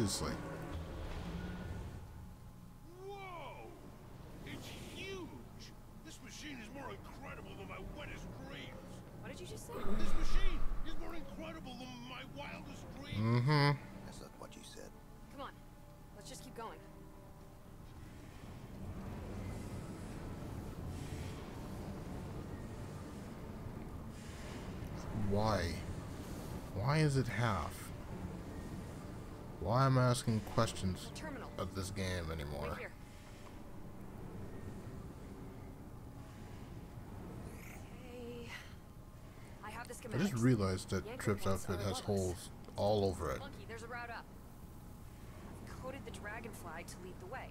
me just like. Whoa! It's huge! This machine is more incredible than my wettest dreams. What did you just say? This machine is more incredible than my wildest dreams. Mm-hmm. That's not what you said. Come on, let's just keep going. Why? Why is it half? Why am I asking questions of this game anymore? Right here. Okay. I have this command. I just realized that Yanko Trip's outfit has holes all over it. Monkey, there's a route up. I've coded the dragonfly to lead the way.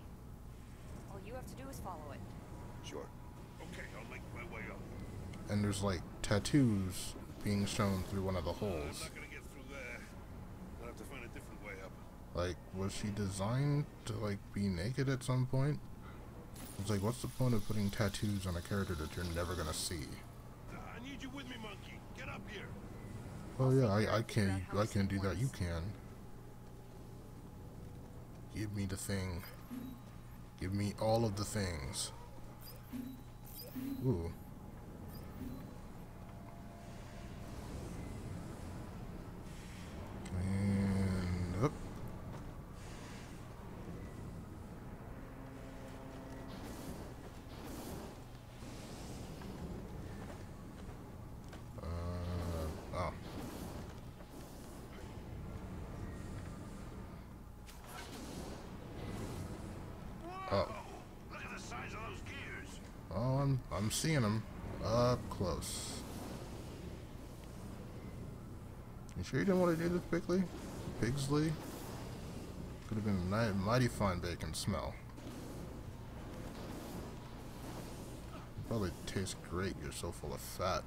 All you have to do is follow it. Sure. Okay, I'll make my way up. And there's like tattoos being shown through one of the holes. I'm not gonna get through there. I'll have to find a different way up. Like, was she designed to like be naked at some point? It's like, what's the point of putting tattoos on a character that you're never gonna see? I need you with me, monkey. Get up here. Oh yeah, I can't do that. You can. Give me the thing. Give me all of the things. Ooh. And up. Oh. Oh. Look at the size of those gears. Oh, I'm seeing them up close. You sure you didn't want to do this, Pigsley? Pigsley? Could have been a mighty fine bacon smell. Probably tastes great, you're so full of fat.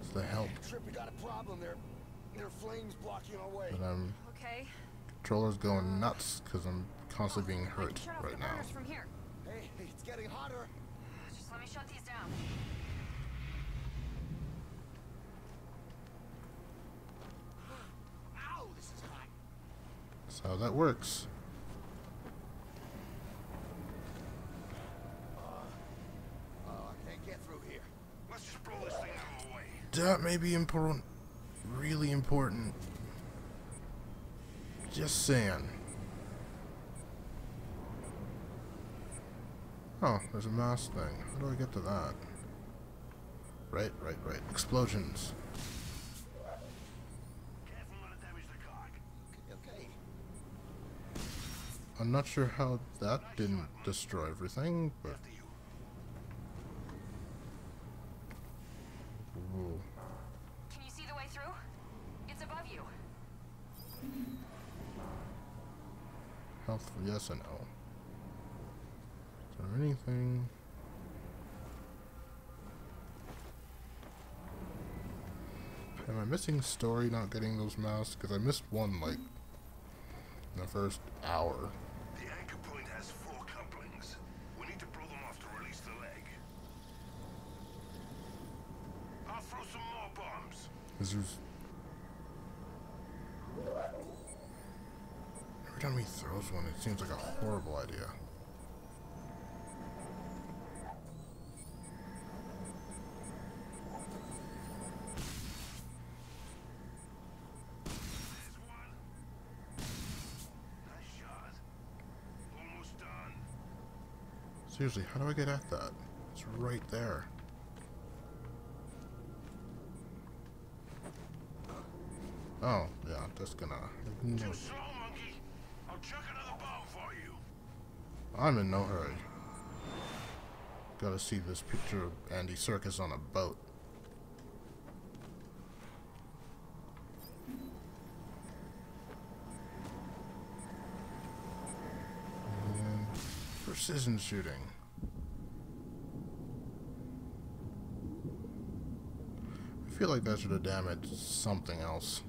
It's the help. Trip, we got a problem there. There are flames blocking our way. But I'm... Okay. Controller's going nuts, because I'm constantly being hurt right now. From here. Hey, it's getting hotter. Just let me shut these down. That's how that works. I can't get through here. Let's just blow this thing out of the way. That may be important. Really important. Just saying. Oh, there's a mouse thing. How do I get to that? Right. Explosions. I'm not sure how that didn't destroy everything, but... Ooh. Can you see the way through? It's above you. Health, yes and no. Is there anything? Am I missing story not getting those mouths? Because I missed one, like, in the first hour. The anchor point has 4 couplings. We need to blow them off to release the leg. I'll throw some more bombs. This is... Every time he throws one, it seems like a horrible idea. Seriously, how do I get at that? It's right there. Oh, yeah, I'm just gonna... Too slow, monkey. I'll chuck another bomb for you. I'm in no hurry. Gotta see this picture of Andy Serkis on a boat. Precision shooting. I feel like that should have damaged something else.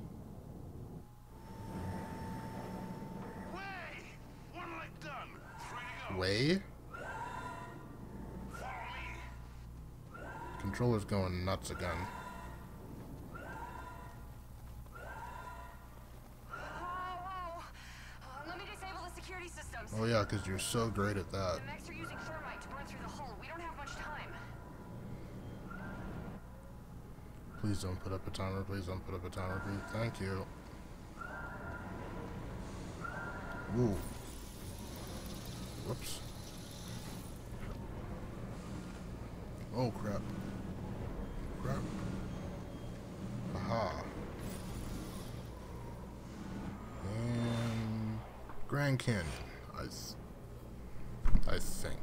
Way! One leg done. 3 to go. Way? Follow me. Controller's going nuts again. Oh yeah, because you're so great at that. The mechs are using thermite to burn through the hull. We don't have much time. Please don't put up a timer. Please don't put up a timer. Please. Thank you. Ooh. Whoops. Oh crap. Crap. Aha. And Grand Canyon. I think.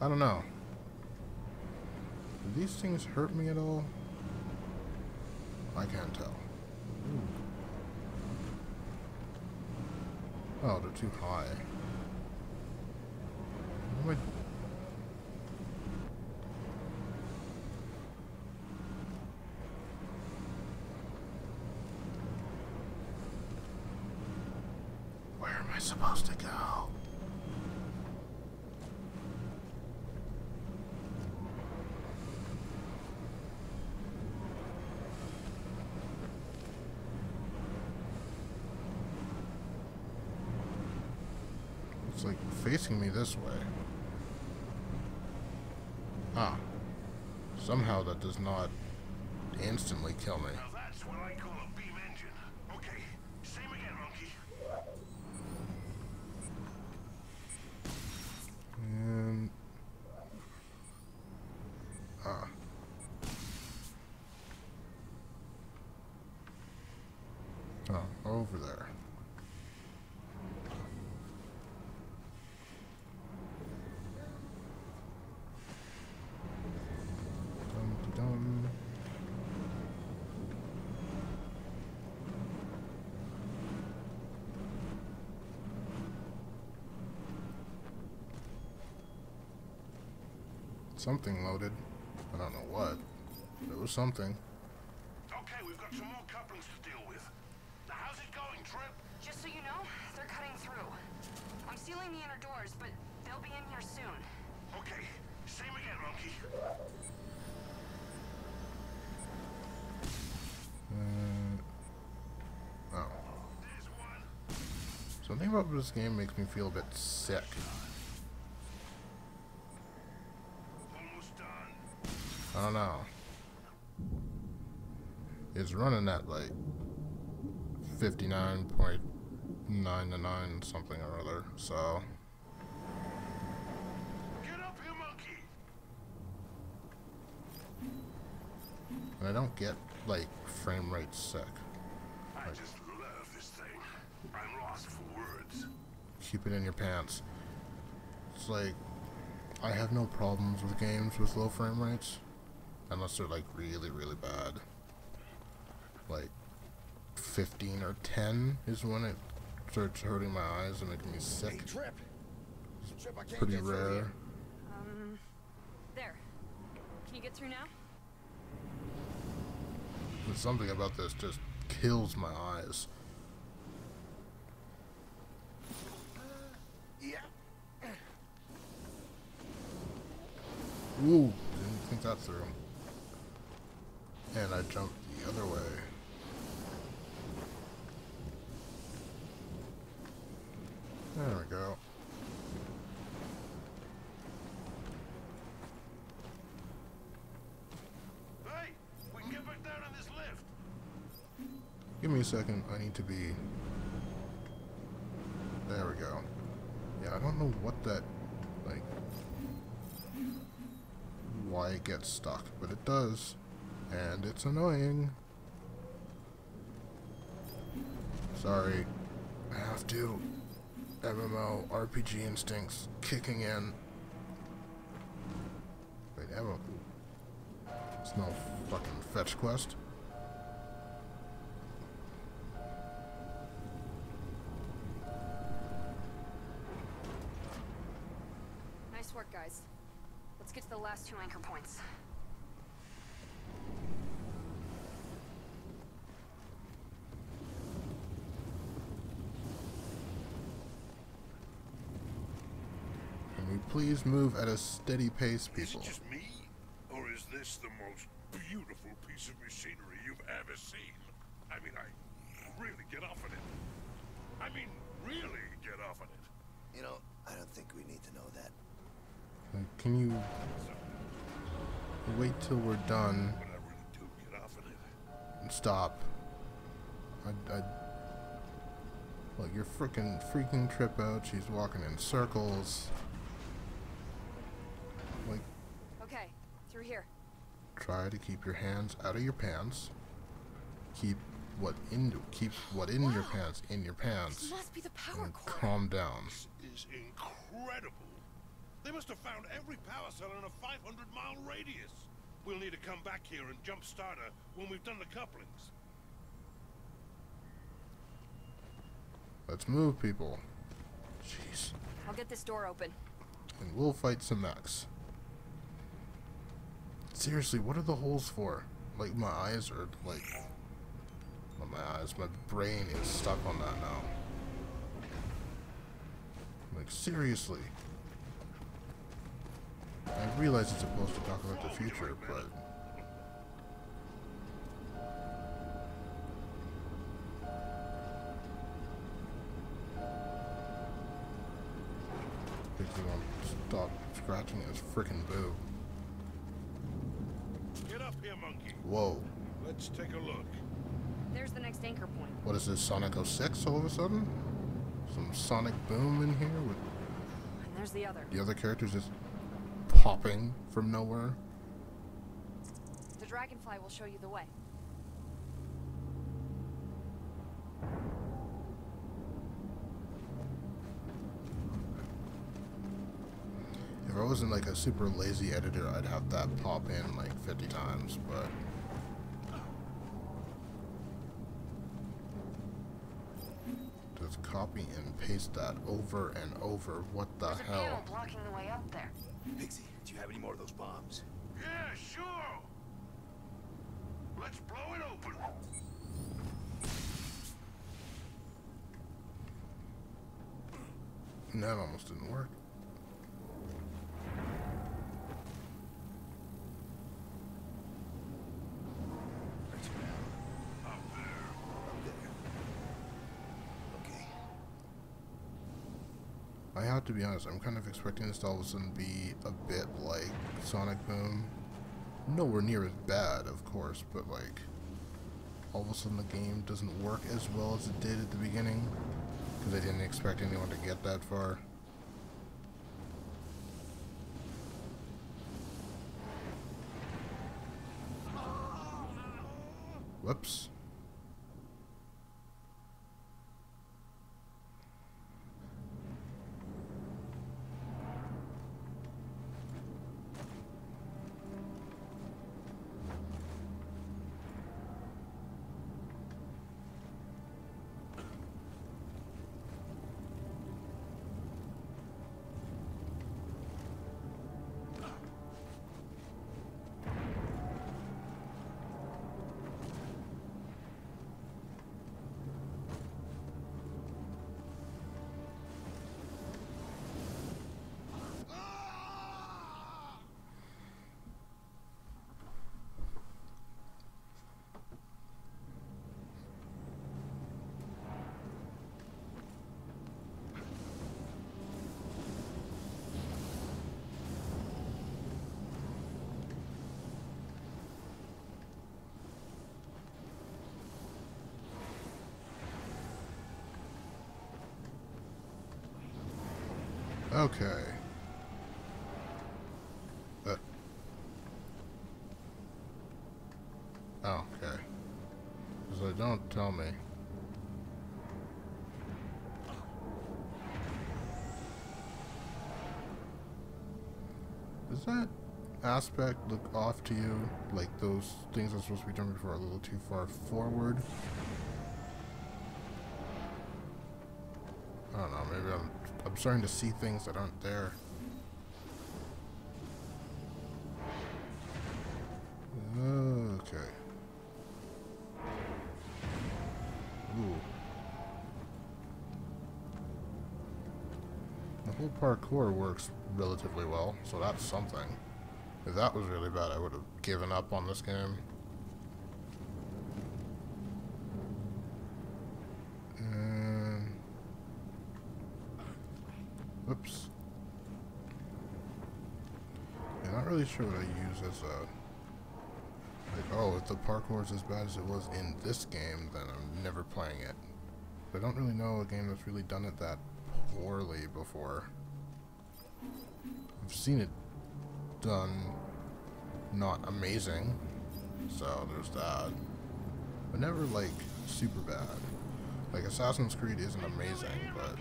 I don't know. Do these things hurt me at all? I can't tell. Ooh. Oh, they're too high. What? Supposed to go. It's like facing me this way. Ah. Somehow that does not instantly kill me. Now that's what I call a beam engine. Okay, same again, monkey. And oh, over there. Dum-de-dum. Something loaded. I don't know what. There was something. Okay, we've got some more couplings to deal with. Now, how's it going, Trip? Just so you know, they're cutting through. I'm sealing the inner doors, but they'll be in here soon. Okay, same again, monkey. Oh. There's one. Something about this game makes me feel a bit sick. I don't know. It's running at like 59.999 something or other, so. Get up here, monkey. And I don't get like frame rate sick. Like, I just love this thing. I'm lost for words. Keep it in your pants. It's like I have no problems with games with low frame rates. Unless they're like really, really bad. Like 15 or 10 is when it starts hurting my eyes and making me sick. Hey, Trip. Trip, I can't pretty get rare. Here. There. Can you get through now? But something about this just kills my eyes. Yeah. Ooh, didn't think that through. And I jumped the other way. There we go. Hey! We can get back down on this lift! Give me a second, I need to be... There we go. Yeah, I don't know what that... like... why it gets stuck, but it does. And it's annoying. Sorry. I have to. MMO RPG instincts kicking in. Wait, MMO. It's no fucking fetch quest. Nice work, guys. Let's get to the last two anchor points. Please move at a steady pace, people. Is it just me, or is this the most beautiful piece of machinery you've ever seen? I mean, I really get off on it. I mean, really get off on it. You know, I don't think we need to know that. Like, can you wait till we're done? But I really do get off on it. Stop. Look, you're freaking Trip out. She's walking in circles. Like. Okay, through here. Try to keep your hands out of your pants. Keep what in your pants in your pants. This must be the power core. Calm down. This is incredible. They must have found every power cell in a 500-mile radius. We'll need to come back here and jump start her when we've done the couplings. Let's move, people. Jeez. I'll get this door open. And we'll fight some mechs. Seriously, what are the holes for? Like, my eyes are, like... Well, my eyes, my brain is stuck on that now. Like, seriously. I realize it's supposed to talk about the future, but... If you want to stop scratching his frickin' boob. Get up here, monkey. Whoa. Let's take a look. There's the next anchor point. What is this, Sonic 06 all of a sudden? Some Sonic Boom in here with... And there's the other. The other characters just popping from nowhere. The dragonfly will show you the way. If I wasn't like a super lazy editor, I'd have that pop in like 50 times, but... Just copy and paste that over and over. What the hell? There's a panel blocking the way up there. Pixie, do you have any more of those bombs? Yeah, sure! Let's blow it open! That almost didn't work. I have to be honest, I'm kind of expecting this to all of a sudden be a bit like Sonic Boom. Nowhere near as bad, of course, but like, all of a sudden the game doesn't work as well as it did at the beginning, because I didn't expect anyone to get that far. Whoops. Okay. Oh, okay. So don't tell me. Does that aspect look off to you? Like those things I'm supposed to be done before are a little too far forward? I don't know, maybe I'm starting to see things that aren't there. Okay. Ooh. The whole parkour works relatively well, so that's something. If that was really bad, I would have given up on this game. Whoops. Yeah, not really sure what I use as a... Like, oh, if the parkour is as bad as it was in this game, then I'm never playing it. I don't really know a game that's really done it that poorly before. I've seen it done not amazing, so there's that. But never, like, super bad. Like, Assassin's Creed isn't amazing, but...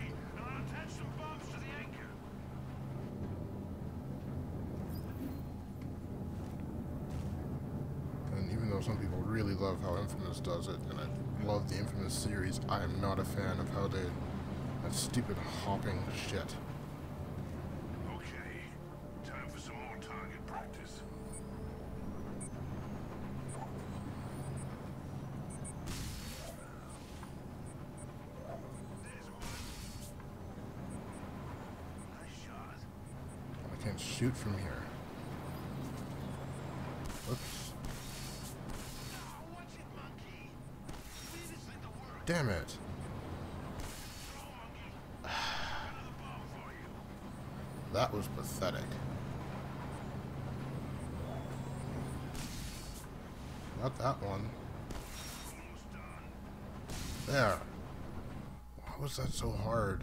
Some people really love how Infamous does it, and I love the Infamous series. I am not a fan of how they... that stupid hopping shit. Okay, time for some more target practice. I can't shoot from here. Oops. Damn it! That was pathetic. Not that one. There. Why was that so hard?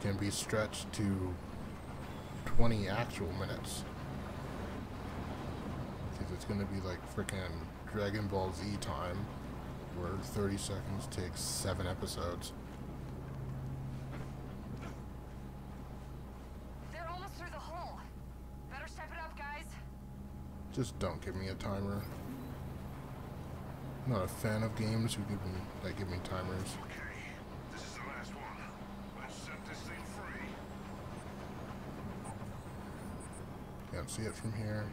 Can be stretched to 20 actual minutes. Because it's going to be like freaking Dragon Ball Z time, where 30 seconds takes 7 episodes. They're almost through the hole. Better step it up, guys. Just don't give me a timer. I'm not a fan of games who give me timers. Can't see it from here.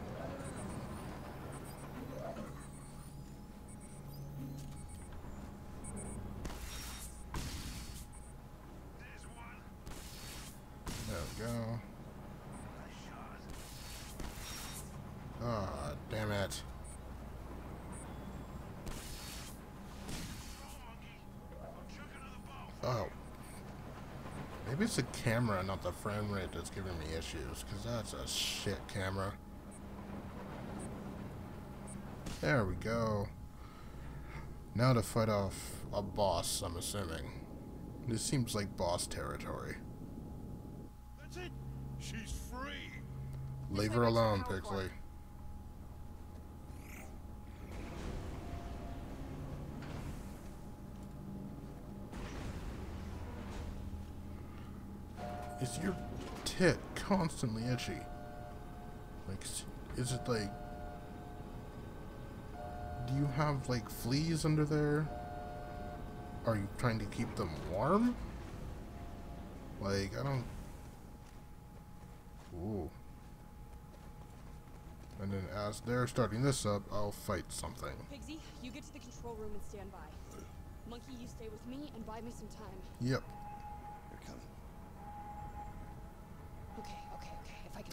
There we go. Ah, damn it. Oh. Maybe it's the camera, not the frame rate, that's giving me issues, because that's a shit camera. There we go. Now to fight off a boss, I'm assuming. This seems like boss territory. That's it. She's free. Leave her alone, Pixley. Is your tit constantly itchy? Like, is it like... Do you have, like, fleas under there? Are you trying to keep them warm? Like, I don't... Ooh. And then as they're starting this up, I'll fight something. Pigsy, you get to the control room and stand by. Monkey, you stay with me and buy me some time. Yep. They're coming.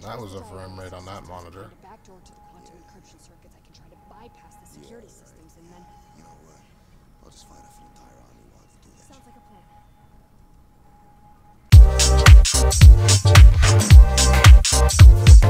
That was a frame rate on that monitor. Backdoor to the quantum encryption circuits. I can try to bypass the security systems and then... You know what? I'll just find off an entire army while to do that. Sounds like a plan.